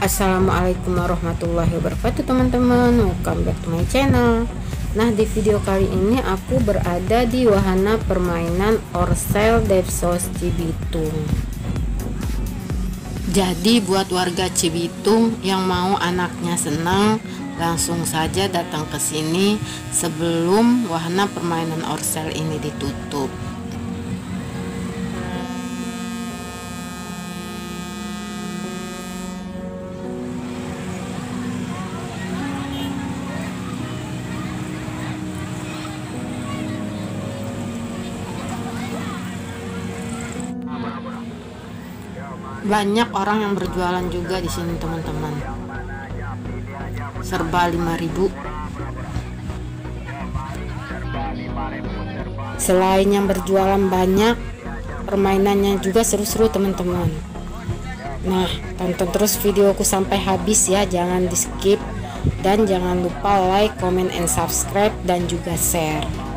Assalamualaikum warahmatullahi wabarakatuh teman-teman, welcome back to my channel. Nah, di video kali ini aku berada di wahana permainan Orsel Depsos Cibitung. Jadi buat warga Cibitung yang mau anaknya senang, langsung saja datang ke sini sebelum wahana permainan Orsel ini ditutup. Banyak orang yang berjualan juga di sini teman-teman. Serba 5.000. Selain yang berjualan banyak, permainannya juga seru-seru teman-teman. Nah, tonton terus videoku sampai habis ya, jangan di skip, dan jangan lupa like, comment, and subscribe, dan juga share.